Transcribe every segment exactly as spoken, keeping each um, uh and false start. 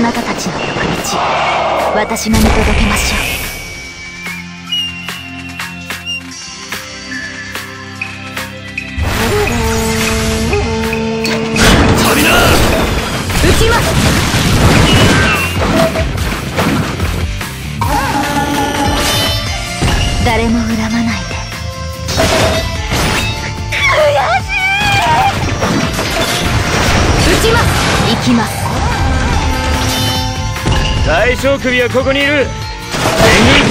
あなたたちの横道、私が見届けましょう。 誰も恨まないで。悔しい。撃ちます。行きます。大将首はここにいる。全員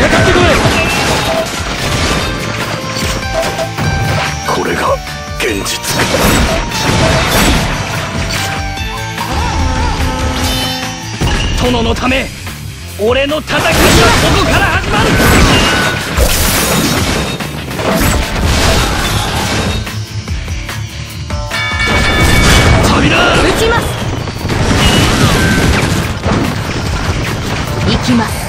かかってこい。これが現実。殿のため、俺の戦いはここから始まる。 行きます。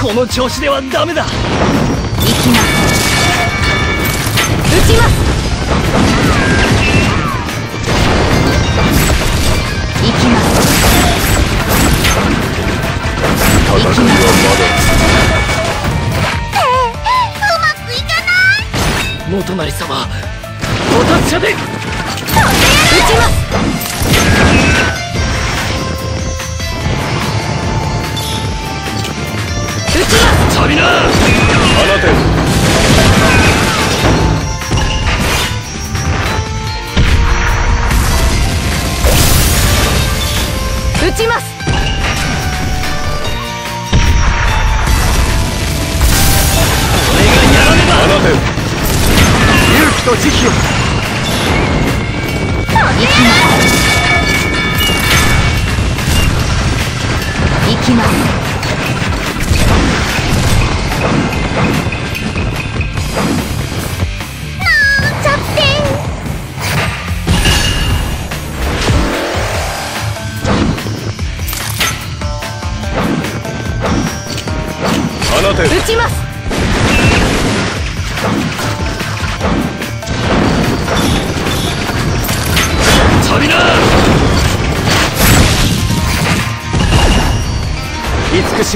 この調子ではダメだ。行きます。撃ちます。行きます。戦いはまだ。ええ、うまくいかない。元成様、お達者で。 撃ちます。 撃ちます。厳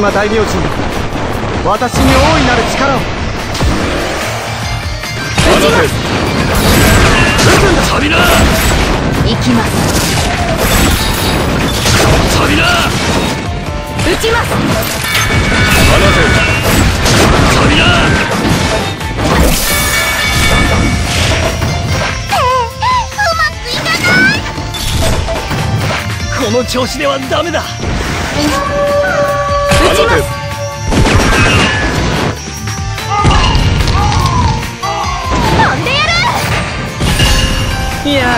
島大明神、私に大いなる力を。撃ちます。撃つんだ。行きます。撃ちます。 この調子ではダメだ。撃ちます。 飛んでやる。やれやれ、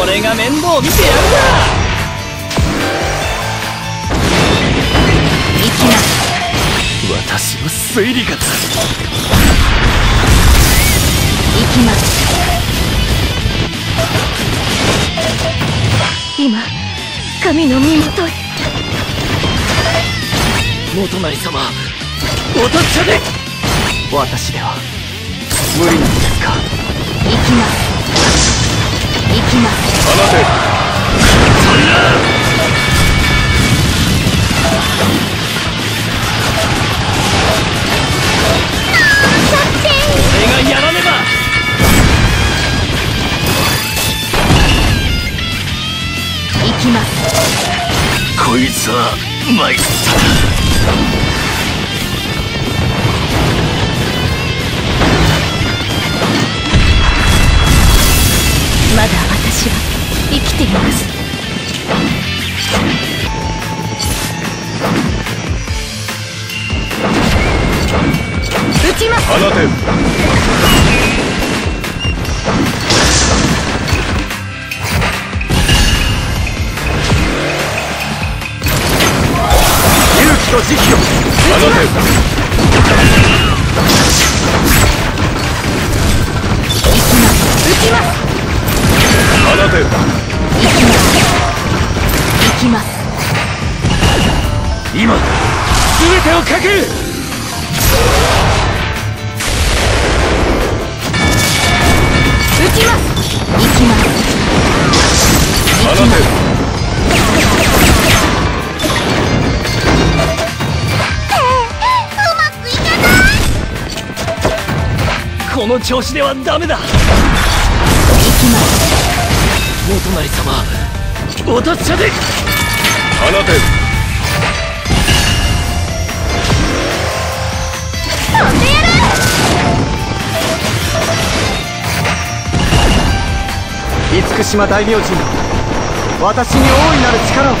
俺が面倒見てやるんだ。 私の推理がつく。行きます。今神の身元へ。元成様、お達者で。私では無理なんですか。行きます。行きます。放て。 こいつは参った。まだ私は生きています。撃ちます。放て。 撃ちます。この調子ではダメだ。お隣様、お達者で。放て。飛んでやる。厳島大明神の私に大いなる力を。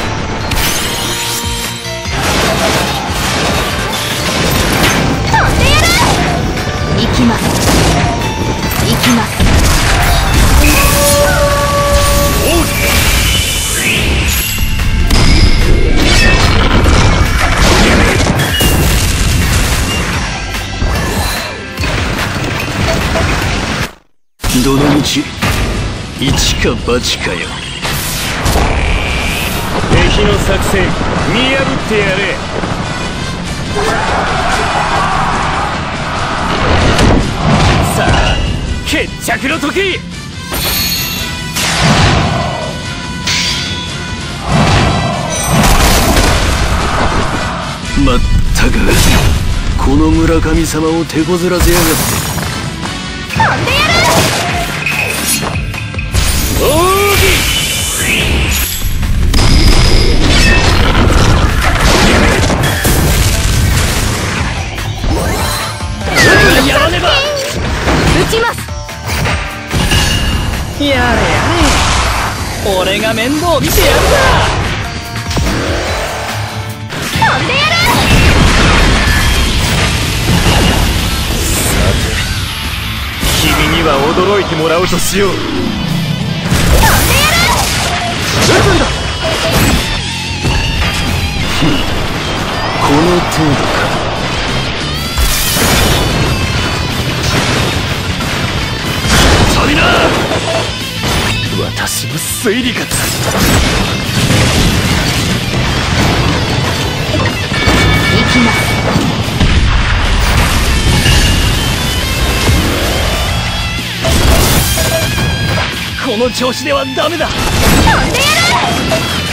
行きます。行きます。どの道一か八かよ。敵の作戦見破ってやれ。 さあ、決着の時。まったくこの村神様を手こずらせやがって。飛んでやる。奥義。やらねば。 やれやれ、俺が面倒を見てやるだ。飛んでやる。さて、君には驚いてもらうとしよう。飛んでやる。十分だ。ふん、この程度か。 私の推理がつく。行きます。この調子ではダメだ。飛んでやる。